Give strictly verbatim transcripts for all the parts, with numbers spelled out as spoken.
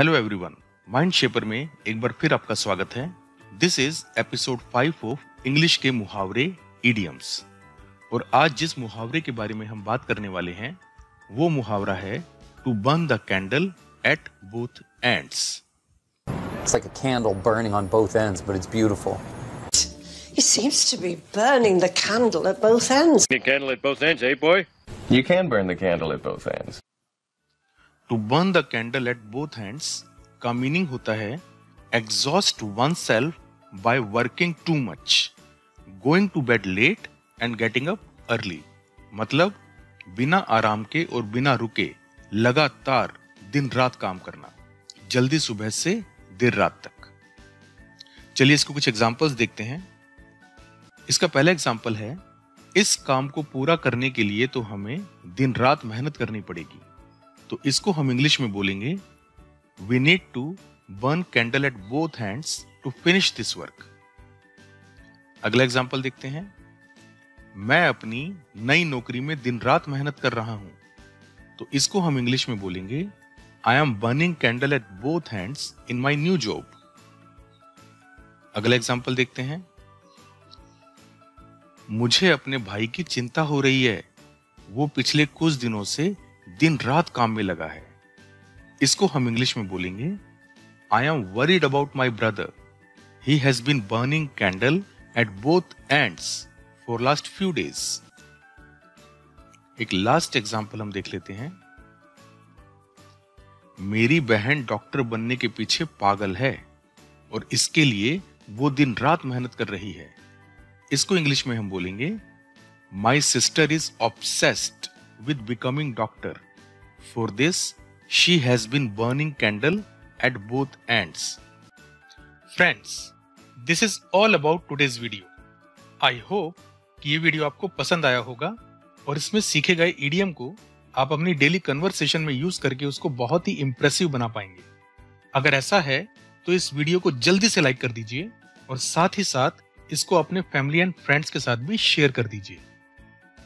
Hello everyone, mind shaper में एक बार फिर आपका स्वागत है। This is episode five of English के मुहावरे इडियम्स। और आज जिस मुहावरे के बारे में हम बात करने वाले हैं वो मुहावरा है to burn the candle at both ends. It's like a candle burning on both ends but it's beautiful. It seems to be burning the candle at both ends. The candle at both ends, eh boy? You can burn the candle at both ends. To burn the candle at both ends का meaning होता है exhaust oneself by working too much, going to bed late and getting up early. मतलब बिना आराम के और बिना रुके लगातार दिन रात काम करना, जल्दी सुबह से देर रात तक। चलिए इसको कुछ एग्जाम्पल्स देखते हैं। इसका पहला एग्जाम्पल है, इस काम को पूरा करने के लिए तो हमें दिन रात मेहनत करनी पड़ेगी। तो इसको हम इंग्लिश में बोलेंगे we need to burn candle at both hands to finish this work. अगला एग्जाम्पल देखते हैं, मैं अपनी नई नौकरी में दिन रात मेहनत कर रहा हूं। तो इसको हम इंग्लिश में बोलेंगे I am burning candle at both hands in my new job. अगला एग्जाम्पल देखते हैं, मुझे अपने भाई की चिंता हो रही है, वो पिछले कुछ दिनों से दिन रात काम में लगा है। इसको हम इंग्लिश में बोलेंगे I am worried about my brother, he has been burning candle at both ends for last few days. एक लास्ट एग्जाम्पल हम देख लेते हैं, मेरी बहन डॉक्टर बनने के पीछे पागल है और इसके लिए वो दिन रात मेहनत कर रही है। इसको इंग्लिश में हम बोलेंगे my sister is obsessed with becoming doctor, for this she has been burning candle at both ends. Friends, this is all about today's video. I hope कि ये वीडियो आपको पसंद आया होगा और इसमें सीखे गए इडियम को आप अपनी डेली कन्वर्सेशन में यूज करके उसको बहुत ही इंप्रेसिव बना पाएंगे। अगर ऐसा है तो इस वीडियो को जल्दी से लाइक कर दीजिए और साथ ही साथ इसको अपने फैमिली एंड फ्रेंड्स के साथ भी शेयर कर दीजिए।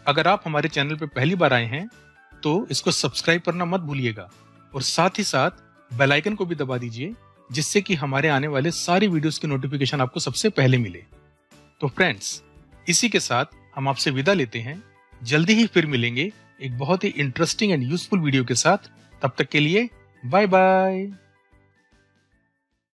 अगर आप हमारे चैनल पर पहली बार आए हैं तो इसको सब्सक्राइब करना मत भूलिएगा और साथ ही साथ बेल आइकन को भी दबा दीजिए, जिससे कि हमारे आने वाले सारी वीडियोस की नोटिफिकेशन आपको सबसे पहले मिले। तो फ्रेंड्स, इसी के साथ हम आपसे विदा लेते हैं। जल्दी ही फिर मिलेंगे एक बहुत ही इंटरेस्टिंग एंड यूजफुल वीडियो के साथ। तब तक के लिए बाय बाय।